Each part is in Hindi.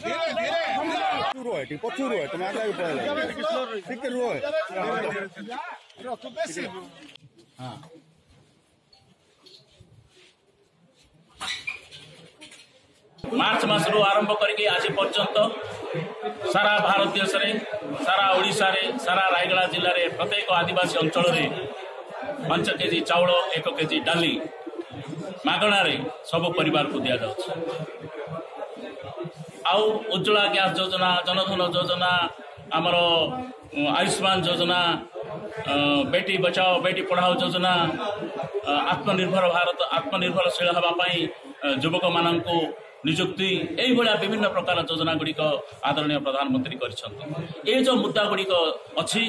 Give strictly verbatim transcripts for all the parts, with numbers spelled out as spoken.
मार्च मसरू आरंभ करके आज पर्यंत सारा भारत देश रे सारा ओडिशा रे सारा रायगड़ा जिले रे प्रत्येक आदिवासी अंचल रे पांच केजी चाउल एक केजी डाली मागणा रे सब परिवार को दिया आउ उजला गैस योजना जनधन योजना आमर आयुष्मान योजना बेटी बचाओ बेटी पढ़ाओ योजना आत्मनिर्भर भारत आत्मनिर्भरशील होगापाई युवक मान को निजुक्ति विभिन्न प्रकार योजना गुड़िक आदरणीय प्रधानमंत्री करछन्ति। ए जो मुद्दा गुड़िक अच्छी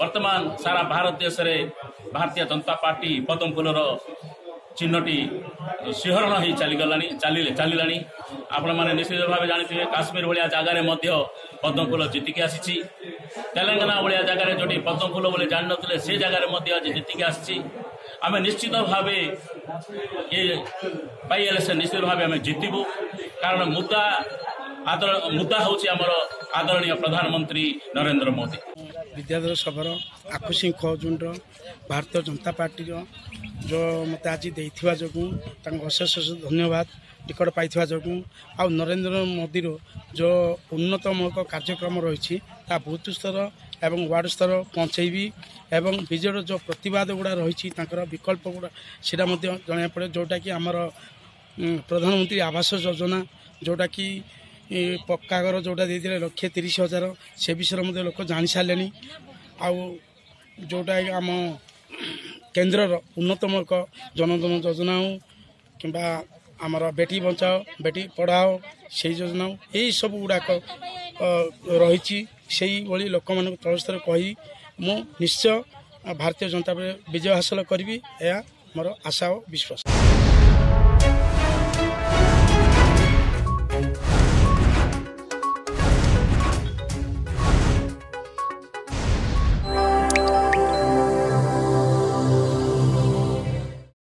वर्तमान सारा भारत देश में भारतीय जनता पार्टी पद्म फूलर चिन्हटी सिंहरण ही चलीगलानी चलिले चलिलानी आपण माने निश्चित भाव जानते काश्मीर भाया जगार पद्मफूल जीतिक आसी तेलंगाना भाया जगार जोटी पद्मफूल बोले जान नथिले से जगार जीतिक आसी आमे निश्चित भाव ये बाइलेक्शन निश्चित भाव आम जीतबू कारण मुद्दा आदर मुद्दा हूँ आमर आदरणीय प्रधानमंत्री नरेन्द्र मोदी। विद्याधर सभर आखुशी खजुन भारतीय जनता पार्टी जो मत आज देखा जो अशेष अशेष धन्यवाद टिकट पाई जो आ नरेन्द्र मोदी जो उन्नतमूलक कार्यक्रम रही बूथ स्तर एवं वार्ड स्तर पहुँचेबी एवं विजय जो प्रतिवाद गुड़ा रही विकल्प गुड़ा सीटा जाना पड़े जोटा कि आमर प्रधानमंत्री आवास योजना जोटा कि पक्का घर जोटा देते लक्षे तीस हजार से विषय लोक जाणी सारे आउ जोटा आम केन्द्रर उन्नतमूलक जनधन योजना हो कि आमर बेटी बचाओ बेटी पढ़ाओ से योजना हो यही सब गुड़ाक रही लोक मान तल स्तर कही मु निश्चय भारतीय जनता पार्टी विजय हासिल करी यह मोर आशा और विश्वास।